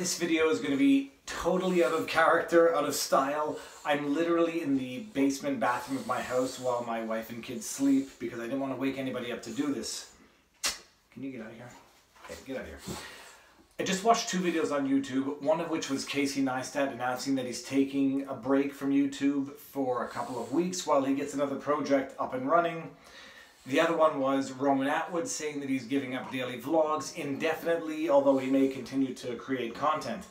This video is going to be totally out of character, out of style. I'm literally in the basement bathroom of my house while my wife and kids sleep because I didn't want to wake anybody up to do this. Can you get out of here? Okay, get out of here. I just watched two videos on YouTube, one of which was Casey Neistat announcing that he's taking a break from YouTube for a couple of weeks while he gets another project up and running. The other one was Roman Atwood saying that he's giving up daily vlogs indefinitely, although he may continue to create content.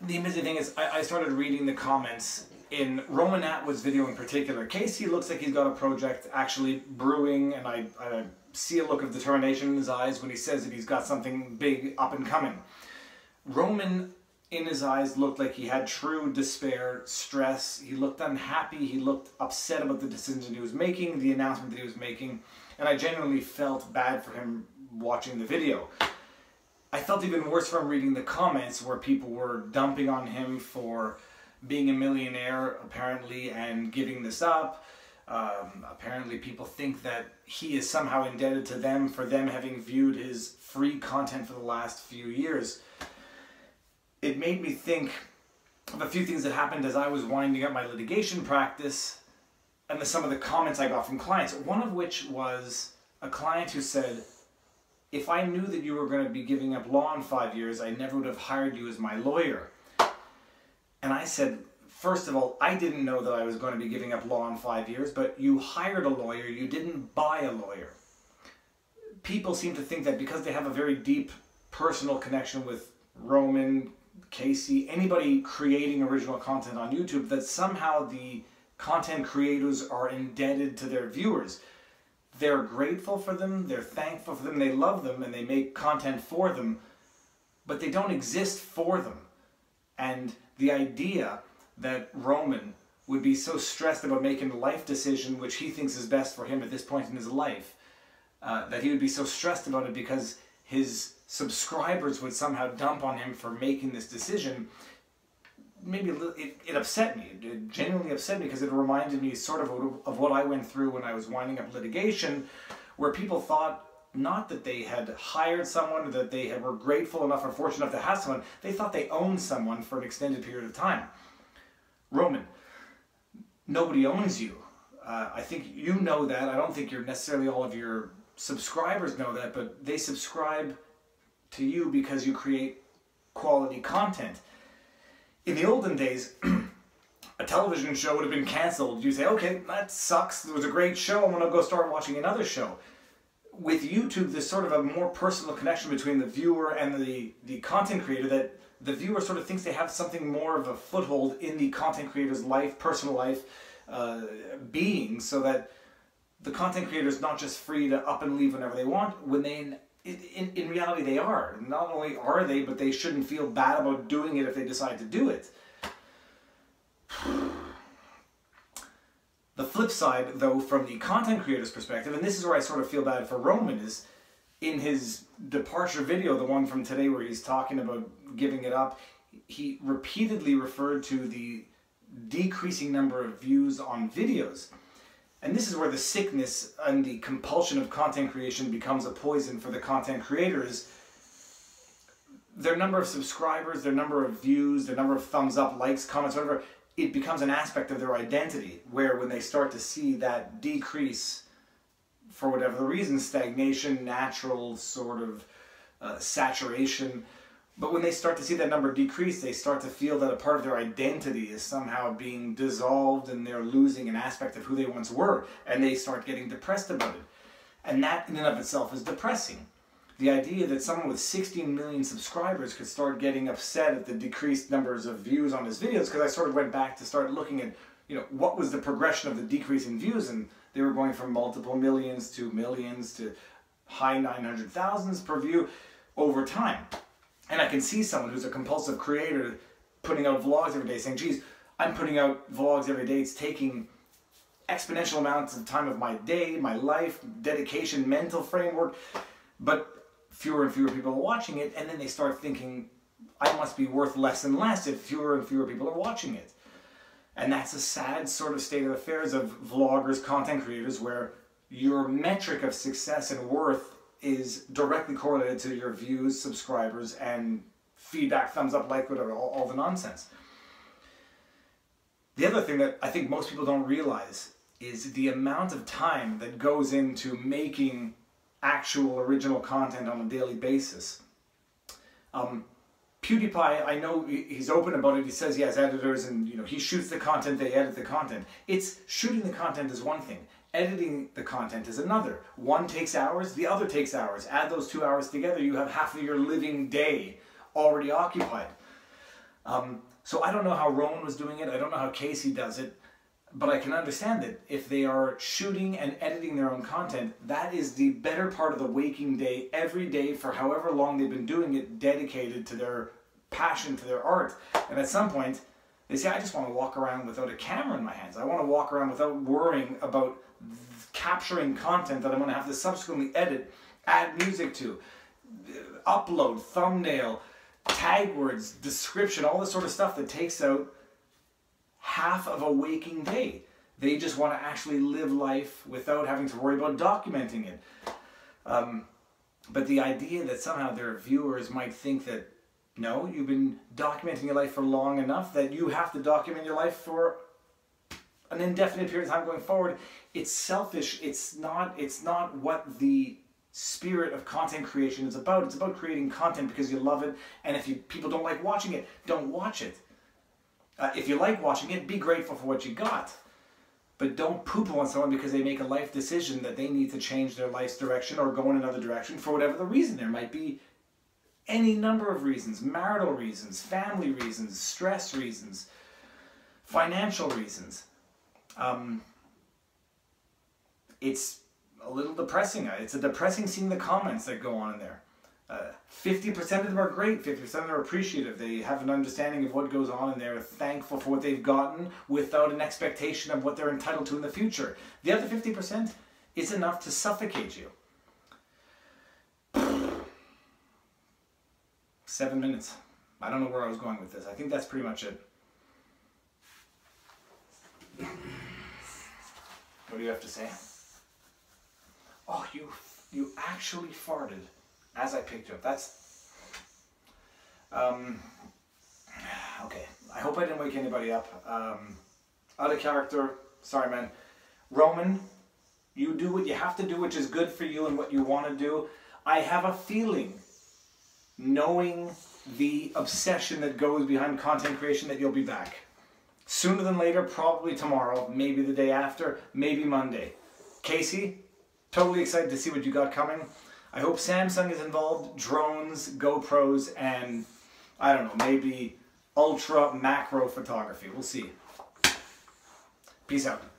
The amazing thing is, I started reading the comments in Roman Atwood's video in particular. Casey looks like he's got a project actually brewing, and I see a look of determination in his eyes when he says that he's got something big up and coming. Roman, in his eyes, looked like he had true despair, stress. He looked unhappy. He looked upset about the decision he was making, the announcement that he was making, and I genuinely felt bad for him watching the video. I felt even worse from reading the comments where people were dumping on him for being a millionaire, apparently, and giving this up. Apparently people think that he is somehow indebted to them for them having viewed his free content for the last few years. It made me think of a few things that happened as I was winding up my litigation practice and some of the comments I got from clients. One of which was a client who said, "If I knew that you were going to be giving up law in 5 years, I never would have hired you as my lawyer." And I said, first of all, I didn't know that I was going to be giving up law in 5 years, but you hired a lawyer, you didn't buy a lawyer. People seem to think that because they have a very deep personal connection with Roman, Casey, anybody creating original content on YouTube, that somehow the content creators are indebted to their viewers. They're grateful for them, they're thankful for them, they love them, and they make content for them, but they don't exist for them. And the idea that Roman would be so stressed about making a life decision, which he thinks is best for him at this point in his life, that he would be so stressed about it because his subscribers would somehow dump on him for making this decision, maybe it upset me. It genuinely upset me because it reminded me sort of what I went through when I was winding up litigation, where people thought not that they had hired someone, or that they were grateful enough or fortunate enough to have someone. They thought they owned someone for an extended period of time. Roman, nobody owns you. I think you know that. I don't think you're necessarily all of your subscribers know that, but they subscribe to you because you create quality content. In the olden days, a television show would have been canceled. You say, okay, that sucks. It was a great show. I'm gonna go start watching another show. With YouTube, there's sort of a more personal connection between the viewer and the content creator, that the viewer sort of thinks they have something more of a foothold in the content creator's life, personal life, being, so that the content creator is not just free to up and leave whenever they want, when they, in reality, they are. Not only are they, but they shouldn't feel bad about doing it if they decide to do it. The flip side, though, from the content creator's perspective, and this is where I sort of feel bad for Roman, is in his departure video, the one from today where he's talking about giving it up, he repeatedly referred to the decreasing number of views on videos. And this is where the sickness and the compulsion of content creation becomes a poison for the content creators. Their number of subscribers, their number of views, their number of thumbs up, likes, comments, whatever, it becomes an aspect of their identity, where when they start to see that decrease, for whatever the reason, stagnation, natural sort of saturation, but when they start to see that number decrease, they start to feel that a part of their identity is somehow being dissolved and they're losing an aspect of who they once were, and they start getting depressed about it. And that in and of itself is depressing. The idea that someone with 16 million subscribers could start getting upset at the decreased numbers of views on his videos, because I sort of went back to start looking at, you know, what was the progression of the decrease in views, and they were going from multiple millions to millions to high 900,000s per view over time. And I can see someone who's a compulsive creator putting out vlogs every day saying, geez, I'm putting out vlogs every day. It's taking exponential amounts of time of my day, my life, dedication, mental framework, but fewer and fewer people are watching it. And then they start thinking, I must be worth less and less if fewer and fewer people are watching it. And that's a sad sort of state of affairs of vloggers, content creators, where your metric of success and worth is directly correlated to your views, subscribers, and feedback, thumbs up, like, whatever, all the nonsense. The other thing that I think most people don't realize is the amount of time that goes into making actual original content on a daily basis. PewDiePie, I know he's open about it. He says he has editors, and you know, he shoots the content, they edit the content. It's shooting the content is one thing, editing the content is another. One takes hours, the other takes hours. Add those 2 hours together, you have half of your living day already occupied. So I don't know how Roman was doing it, I don't know how Casey does it, but I can understand that if they are shooting and editing their own content, that is the better part of the waking day every day for however long they've been doing it, dedicated to their passion, to their art. And at some point, they say, I just want to walk around without a camera in my hands. I want to walk around without worrying about capturing content that I'm going to have to subsequently edit, add music to, upload, thumbnail, tag words, description, all this sort of stuff that takes out half of a waking day. They just want to actually live life without having to worry about documenting it. But the idea that somehow their viewers might think that, no, you've been documenting your life for long enough that you have to document your life for an indefinite period of time going forward, it's selfish. It's not what the spirit of content creation is about. It's about creating content because you love it, and if people don't like watching it, don't watch it. If you like watching it, be grateful for what you got. But don't poop on someone because they make a life decision that they need to change their life's direction or go in another direction for whatever the reason. There might be any number of reasons. Marital reasons, family reasons, stress reasons, financial reasons. It's a little depressing. It's a depressing seeing the comments that go on in there. 50% of them are great, 50% of them are appreciative, they have an understanding of what goes on, and they're thankful for what they've gotten without an expectation of what they're entitled to in the future. The other 50% is enough to suffocate you. 7 minutes. I don't know where I was going with this. I think that's pretty much it. What do you have to say? Oh, you actually farted. As I picked you up, that's... okay, I hope I didn't wake anybody up. Out of character, sorry man. Roman, you do what you have to do, which is good for you and what you want to do. I have a feeling, knowing the obsession that goes behind content creation, that you'll be back. Sooner than later, probably tomorrow, maybe the day after, maybe Monday. Casey, totally excited to see what you got coming. I hope Samsung is involved, drones, GoPros, and, I don't know, maybe ultra macro photography. We'll see. Peace out.